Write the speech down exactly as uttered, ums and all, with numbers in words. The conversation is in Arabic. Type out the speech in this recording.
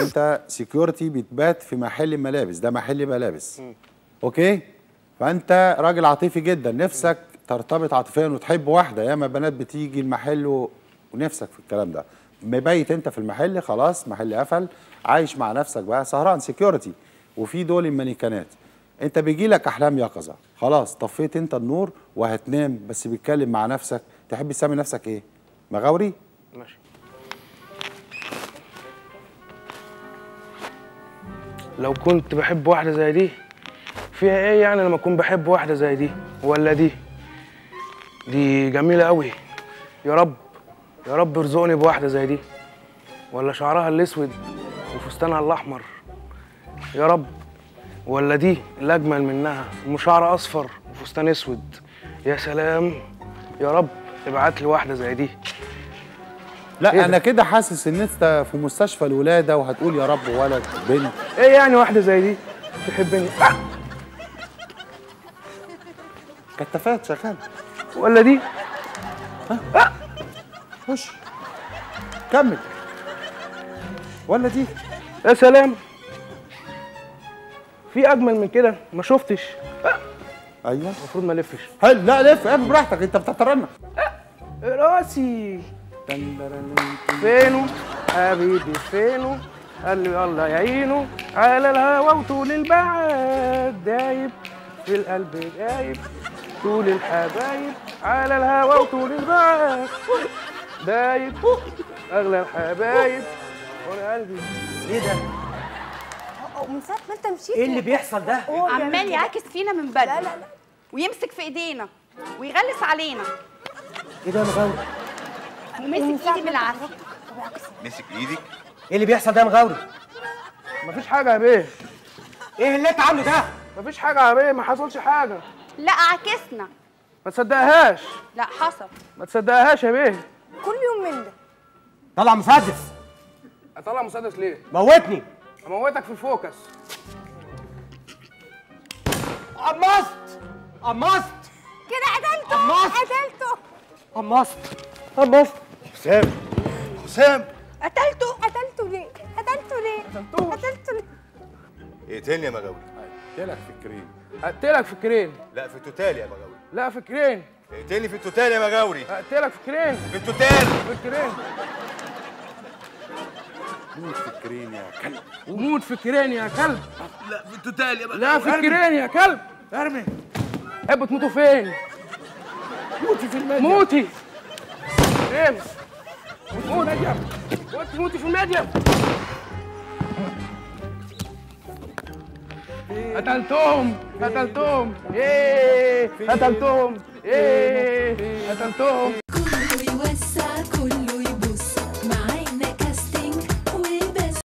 انت سيكيورتي بتبات في محل الملابس، ده محل ملابس. اوكي؟ فانت راجل عاطفي جدا، نفسك ترتبط عاطفيا وتحب واحده، ياما بنات بتيجي المحل ونفسك في الكلام ده. مبيت انت في المحل، خلاص محل قفل، عايش مع نفسك بقى سهران سيكيورتي، وفي دول المانيكانات. انت بيجي لك احلام يقظه، خلاص طفيت انت النور وهتنام، بس بتكلم مع نفسك. تحب تسمي نفسك ايه؟ مغاوري؟ ماشي. لو كنت بحب واحده زي دي، فيها ايه يعني لما اكون بحب واحده زي دي ولا دي؟ دي جميله قوي، يا رب يا رب ارزقني بواحده زي دي، ولا شعرها الاسود وفستانها الاحمر، يا رب، ولا دي اللي اجمل منها وشعرها اصفر وفستان اسود، يا سلام، يا رب ابعت لي واحده زي دي. لا إيه انا كده حاسس ان انت في مستشفى الولاده وهتقول يا رب ولد بنت. ايه يعني واحده زي دي تحبني؟ كتفات شغاله ولا دي؟ ها؟ خش كمل. ولا دي؟ يا سلام، في اجمل من كده ما شفتش. أه. ايوه المفروض ما الفش. حلو، لا لف، اعمل براحتك، انت بتحترمنا. أه. راسي فينه حبيبي فينه؟ قال لي الله يعينه، على الهوا وطول البعد دايب، في القلب دايب طول الحبايب، على الهوا وطول البعد دايب، اغلى الحبايب وانا قلبي. ايه ده؟ من ساعة ما انت مشيت، ايه اللي بيحصل ده؟ عمال يعاكس فينا من بدري، لا لا لا، ويمسك في ايدينا ويغلس علينا. ايه ده يا مغاوري؟ ومسك ايدي بالعافية. مسك ايدك؟ ايه اللي بيحصل ده يا مغاوري؟ مفيش حاجة يا بيه. ايه اللي انت عامله ده؟ مفيش حاجة يا بيه، ما حصلش حاجة. لا عاكسنا. ما تصدقهاش. لا حصل. ما تصدقهاش يا بيه. كل يوم من ده. طلع مسدس. اطلع مسدس ليه؟ موتني. اموتك في الفوكس. قمصت قمصت كده، قتلته قتلته قمصت قمصت. حسام حسام قتلته قتلته ليه؟ قتلته ليه؟ قتلته ليه؟ اقتلني يا مغاوري. اقتلك في الكرين. اقتلك في الكرين؟ لا في التوتال يا مغاوري. لا في الكرين. اقتلني في التوتال يا مغاوري. اقتلك في الكرين. في التوتال. في الكرين. موت في الكرين يا كلب. موت في الكرين يا كلب. لا في التوتال يا بقى. لا في الكرين يا كلب. ارمي. تحبوا تموتوا فين؟ موتي في الميديم. موتي. ارمي. موتي في الميديم. موتي في الميديم. قتلتهم قتلتهم. ايه قتلتهم. ايه قتلتهم.